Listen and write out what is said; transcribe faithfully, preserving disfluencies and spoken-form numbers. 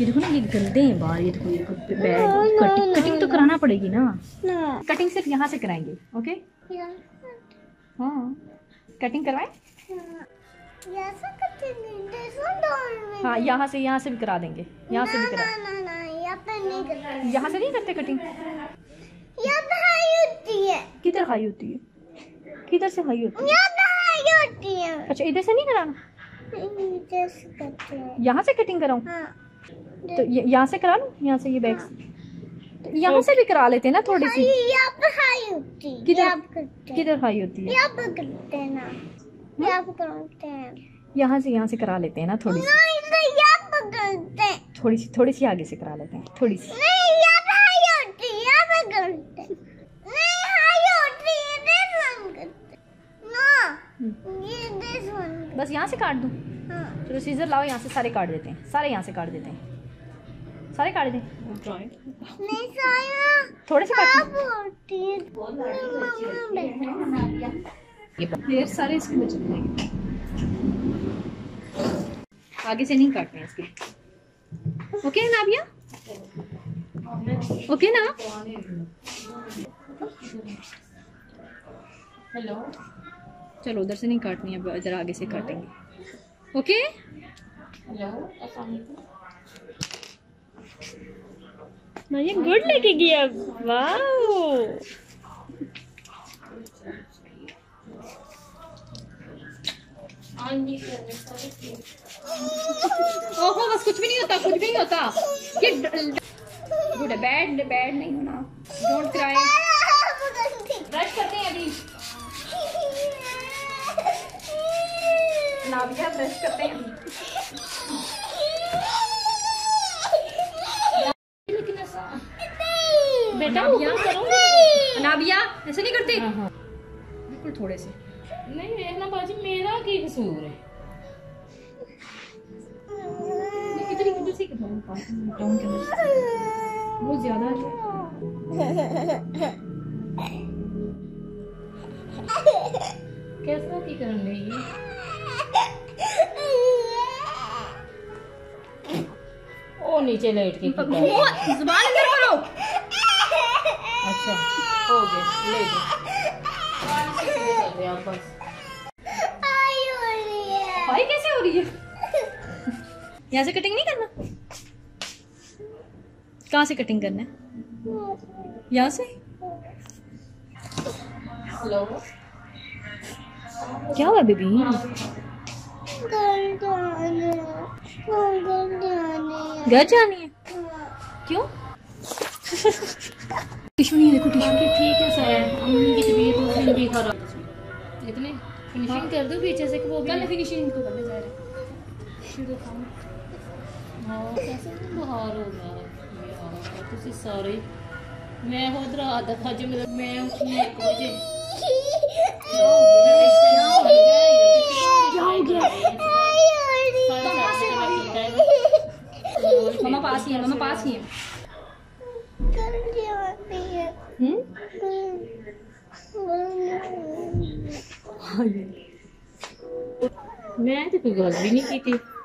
ये देखो ना, ये गंदे हैं बाल। ये देखो ये बैग, कटिंग कटिंग तो कराना पड़ेगी ना, ना। कटिंग सिर्फ यहाँ से कराएंगे, ओके? हाँ, कटिंग करवाएं? हाँ, यहाँ से यहाँ से भी करा देंगे, यहाँ से भी करा। यहाँ से नहीं करते कटिंग? किधर हाई होती है? किधर से हाई होती है? अच्छा, इधर से नहीं कराना, यहाँ से कटिंग कराऊँ? हाँ। तो यहाँ से करा लूँ, यहाँ से ये बैग। हाँ। तो यहाँ से भी करा लेते हैं ना थोड़ी सी। किधर किधर हाई होती है? यहाँ से यहाँ से करा लेते हैं ना थोड़ी सी, थोड़ी सी थोड़ी सी आगे से करा लेते हैं थोड़ी सी। बस यहाँ से काट दूँ? हाँ। चलो सीजर लाओ, यहाँ से सारे काट देते हैं, सारे यहाँ से काट देते हैं, सारे काट दें। थोड़े से काट, सारे इसके बच जाएंगे, आगे से नहीं काटने इसके। ओके ना भैया? ओके ना? हेलो, चलो उधर से नहीं काटनी, अब इधर आगे से काटेंगे, ओके? मैं ये गुड लेके गया, वाह! ओहो, बस कुछ भी नहीं होता, कुछ भी नहीं होता। ये गुड, बैड बैड नहीं होना, डोंट क्राई। ब्रश करते हैं अभी ना, भैया ब्रश करते हैं लेकिन ऐसा। बेटा ना भैया ऐसे नहीं करते, बिल्कुल थोड़े से। नहीं मेहना बाजी, मेरा की कसूर है? बहुत ज्यादा कैसा की कर रही? ओ नीचे लेट के ज़ुबान इधर करो। अच्छा हो गया, ले जाओ बस। आई हो रही है भाई, कैसे हो रही है? यहाँ से कटिंग नहीं करना? कहाँ से कटिंग करना है? यहाँ से? हेलो, क्या हुआ बेबी? घर जानी है? क्यों? टिश्यू नहीं है? देखो टिश्यू की ठीक है सर, अम्मी की तबीयत उस दिन भी खराब। इतने फिनिशिंग कर दो पीछे से कि वो कल फिनिशिंग इनको करने जा रहे हैं। और कैसे बुखार हो गया तुझे? सॉरी, मैं खुद रात दफा जो मैं उठी एक बजे। क्या हो गया? मम्मा पास ही है, मम्मा पास ही है। मैं तो कोई गलती नहीं की थी।